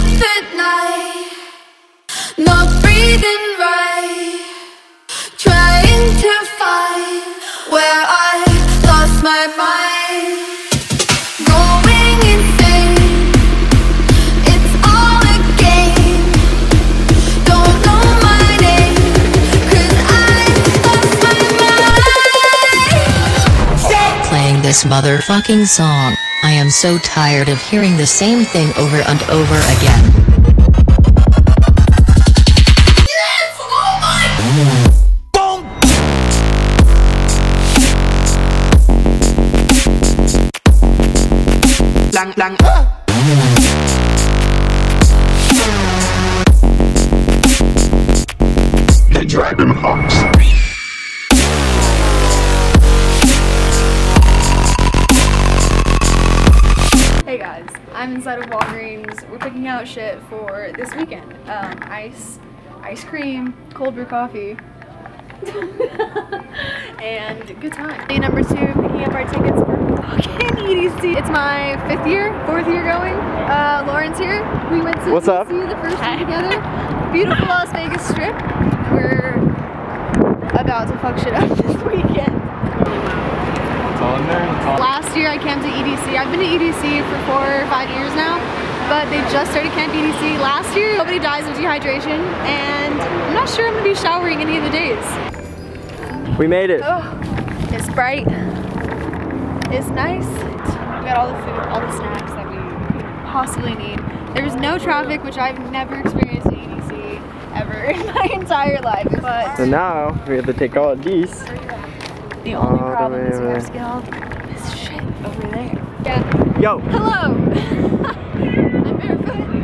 sleep at night, not breathing right, trying to find where I lost my mind. Going insane, it's all a game, don't know my name, cause I lost my mind. Stop playing this motherfucking song. I am so tired of hearing the same thing over and over again. The Dragon Hawks. I'm inside of Walgreens. We're picking out shit for this weekend. Ice cream, cold brew coffee, and good time. Day number 2, picking up our tickets for fucking EDC. It's my fourth year going. Lauren's here. We went to EDC the first time together. Beautiful Las Vegas Strip. We're about to fuck shit up this weekend. Last year I came to EDC. I've been to EDC for 4 or 5 years now, but they just started Camp EDC last year. Nobody dies of dehydration, and I'm not sure I'm gonna be showering any of the days. We made it. Oh, it's bright. It's nice. We got all the food, all the snacks that we could possibly need. There's no traffic, which I've never experienced at EDC ever in my entire life. But so now we have to take all of these. The only problem is we have to get all this shit over there. Yeah. Yo! Hello! I'm barefoot.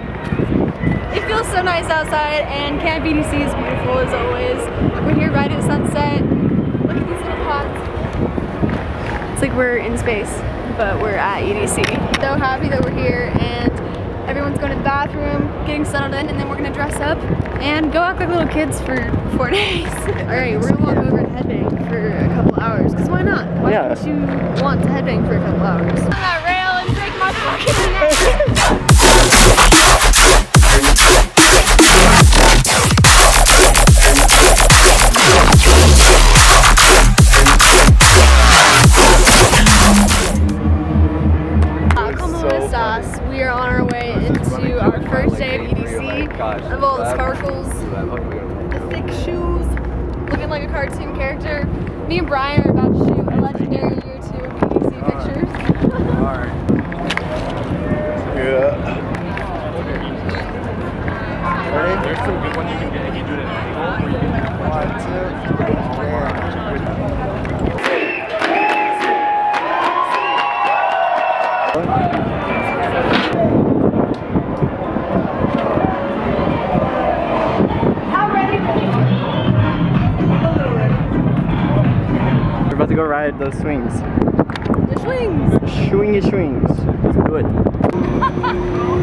It feels so nice outside, and Camp EDC is beautiful as always. We're here right at sunset. Look at these little pots. It's like we're in space, but we're at EDC. So happy that we're here, and everyone's going to the bathroom, getting settled in, and then we're going to dress up and go act like little kids for 4 days. Alright, we're going to walk over to Headbang for a couple hours, because why not? Why don't you want to headbang for a couple hours? On that rail and break my fucking neck. So sauce. We are on our way into our first day of EDC. Of all the sparkles, the thick shoes, looking like a cartoon character. Me and Brian are about to shoot a legendary year 2 of EDC pictures. Alright. Yeah. Ready? There's some good one you can get if you do it at angle, or you can like apply to it. Go ride those swings. The swings! Swingy swings. It's good.